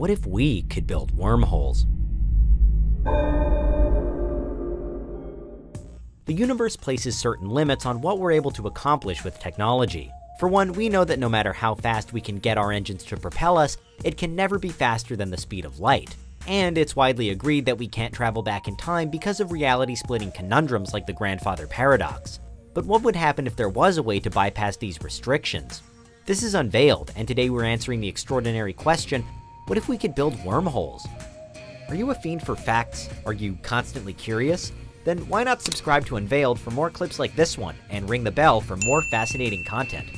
What if we could build wormholes? The universe places certain limits on what we're able to accomplish with technology. For one, we know that no matter how fast we can get our engines to propel us, it can never be faster than the speed of light. And it's widely agreed that we can't travel back in time because of reality-splitting conundrums like the grandfather paradox. But what would happen if there was a way to bypass these restrictions? This is Unveiled, and today we're answering the extraordinary question, what if we could build wormholes? Are you a fiend for facts? Are you constantly curious? Then why not subscribe to Unveiled for more clips like this one, and ring the bell for more fascinating content.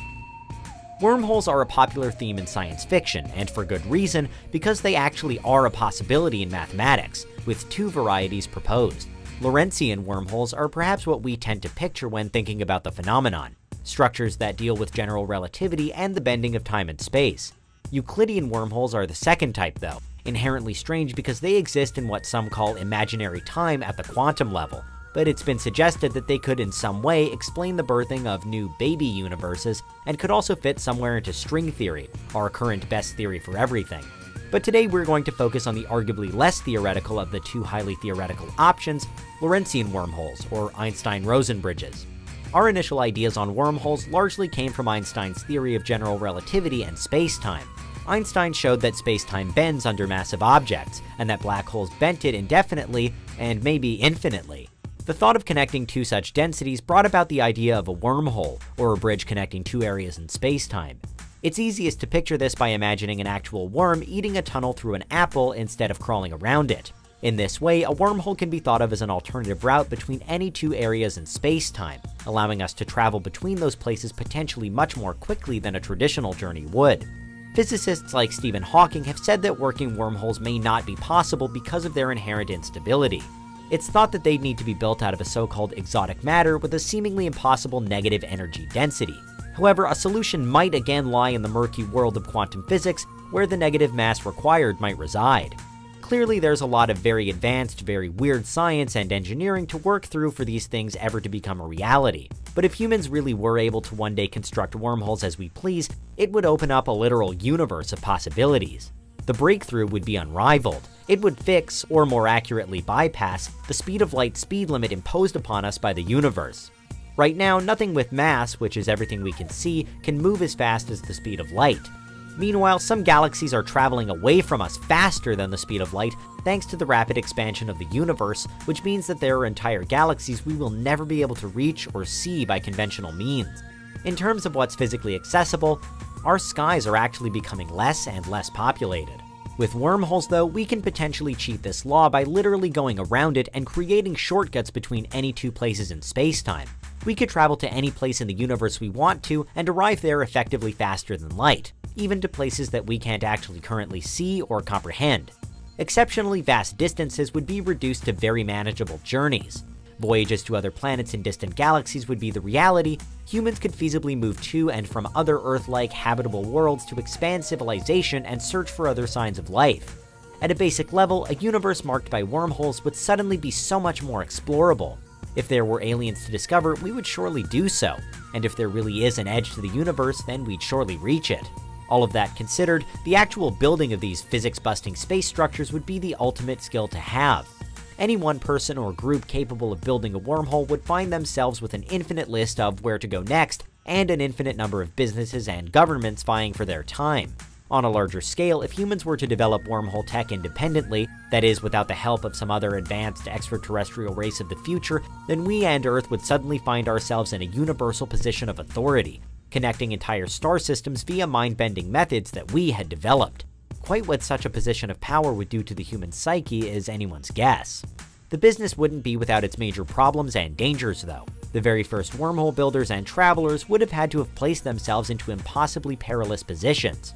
Wormholes are a popular theme in science fiction, and for good reason, because they actually are a possibility in mathematics, with two varieties proposed. Lorentzian wormholes are perhaps what we tend to picture when thinking about the phenomenon, structures that deal with general relativity and the bending of time and space. Euclidean wormholes are the second type though, inherently strange because they exist in what some call imaginary time at the quantum level, but it's been suggested that they could in some way explain the birthing of new baby universes and could also fit somewhere into string theory, our current best theory for everything. But today we're going to focus on the arguably less theoretical of the two highly theoretical options, Lorentzian wormholes, or Einstein-Rosen bridges. Our initial ideas on wormholes largely came from Einstein's theory of general relativity and space-time. Einstein showed that space-time bends under massive objects, and that black holes bent it indefinitely and maybe infinitely. The thought of connecting two such densities brought about the idea of a wormhole, or a bridge connecting two areas in space-time. It's easiest to picture this by imagining an actual worm eating a tunnel through an apple instead of crawling around it. In this way, a wormhole can be thought of as an alternative route between any two areas in space-time, allowing us to travel between those places potentially much more quickly than a traditional journey would. Physicists like Stephen Hawking have said that working wormholes may not be possible because of their inherent instability. It's thought that they'd need to be built out of a so-called exotic matter with a seemingly impossible negative energy density. However, a solution might again lie in the murky world of quantum physics, where the negative mass required might reside. Clearly, there's a lot of very advanced, very weird science and engineering to work through for these things ever to become a reality. But if humans really were able to one day construct wormholes as we please, it would open up a literal universe of possibilities. The breakthrough would be unrivaled. It would fix, or more accurately bypass, the speed of light speed limit imposed upon us by the universe. Right now, nothing with mass, which is everything we can see, can move as fast as the speed of light. Meanwhile, some galaxies are traveling away from us faster than the speed of light thanks to the rapid expansion of the universe, which means that there are entire galaxies we will never be able to reach or see by conventional means. In terms of what's physically accessible, our skies are actually becoming less and less populated. With wormholes, though, we can potentially cheat this law by literally going around it and creating shortcuts between any two places in space-time. We could travel to any place in the universe we want to and arrive there effectively faster than light, even to places that we can't actually currently see or comprehend. Exceptionally vast distances would be reduced to very manageable journeys. Voyages to other planets and distant galaxies would be the reality. Humans could feasibly move to and from other Earth-like habitable worlds to expand civilization and search for other signs of life. At a basic level, a universe marked by wormholes would suddenly be so much more explorable. If there were aliens to discover, we would surely do so. And if there really is an edge to the universe, then we'd surely reach it. All of that considered, the actual building of these physics-busting space structures would be the ultimate skill to have. Any one person or group capable of building a wormhole would find themselves with an infinite list of where to go next and an infinite number of businesses and governments vying for their time. On a larger scale, if humans were to develop wormhole tech independently, that is, without the help of some other advanced extraterrestrial race of the future, then we and Earth would suddenly find ourselves in a universal position of authority, connecting entire star systems via mind-bending methods that we had developed. Quite what such a position of power would do to the human psyche is anyone's guess. The business wouldn't be without its major problems and dangers, though. The very first wormhole builders and travelers would have had to have placed themselves into impossibly perilous positions.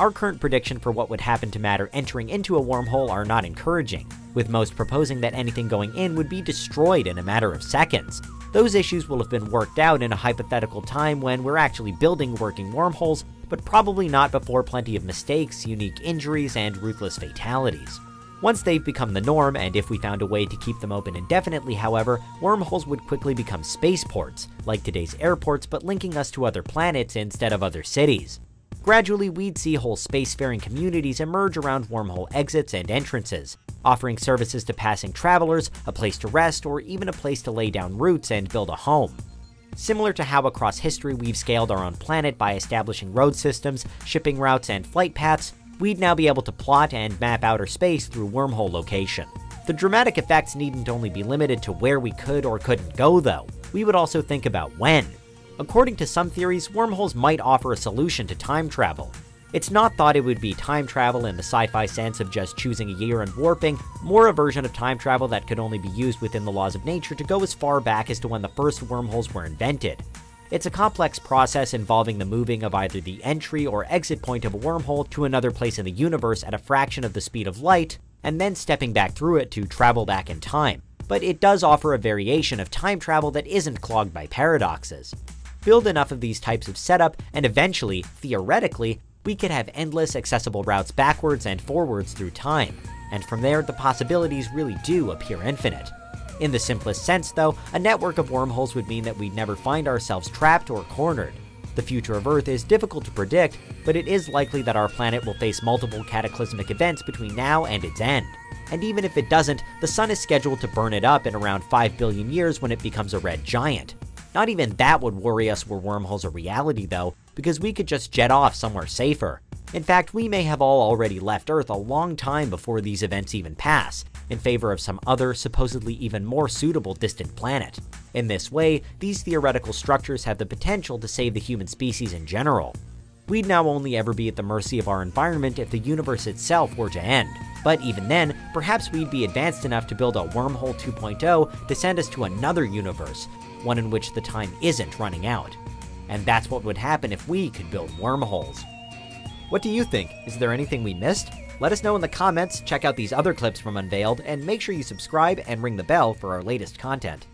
Our current prediction for what would happen to matter entering into a wormhole are not encouraging, with most proposing that anything going in would be destroyed in a matter of seconds. Those issues will have been worked out in a hypothetical time when we're actually building working wormholes, but probably not before plenty of mistakes, unique injuries, and ruthless fatalities. Once they've become the norm, and if we found a way to keep them open indefinitely, however, wormholes would quickly become spaceports, like today's airports, but linking us to other planets instead of other cities. Gradually, we'd see whole spacefaring communities emerge around wormhole exits and entrances, offering services to passing travelers, a place to rest, or even a place to lay down roots and build a home. Similar to how across history we've scaled our own planet by establishing road systems, shipping routes, and flight paths, we'd now be able to plot and map outer space through wormhole location. The dramatic effects needn't only be limited to where we could or couldn't go, though. We would also think about when. According to some theories, wormholes might offer a solution to time travel. It's not thought it would be time travel in the sci-fi sense of just choosing a year and warping, more a version of time travel that could only be used within the laws of nature to go as far back as to when the first wormholes were invented. It's a complex process involving the moving of either the entry or exit point of a wormhole to another place in the universe at a fraction of the speed of light, and then stepping back through it to travel back in time. But it does offer a variation of time travel that isn't clogged by paradoxes. Build enough of these types of setup, and eventually, theoretically, we could have endless accessible routes backwards and forwards through time, and from there the possibilities really do appear infinite. In the simplest sense, though, a network of wormholes would mean that we'd never find ourselves trapped or cornered. The future of Earth is difficult to predict, but it is likely that our planet will face multiple cataclysmic events between now and its end. And even if it doesn't, the sun is scheduled to burn it up in around 5 billion years when it becomes a red giant. Not even that would worry us were wormholes a reality, though, because we could just jet off somewhere safer. In fact, we may have all already left Earth a long time before these events even pass, in favor of some other, supposedly even more suitable distant planet. In this way, these theoretical structures have the potential to save the human species in general. We'd now only ever be at the mercy of our environment if the universe itself were to end. But even then, perhaps we'd be advanced enough to build a wormhole 2.0 to send us to another universe, one in which the time isn't running out. And that's what would happen if we could build wormholes. What do you think? Is there anything we missed? Let us know in the comments, check out these other clips from Unveiled, and make sure you subscribe and ring the bell for our latest content.